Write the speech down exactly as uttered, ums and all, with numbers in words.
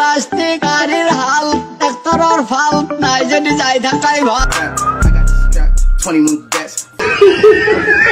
plastic arir hal doctor or fal nai jodi jai thakai bhal twenty-one deaths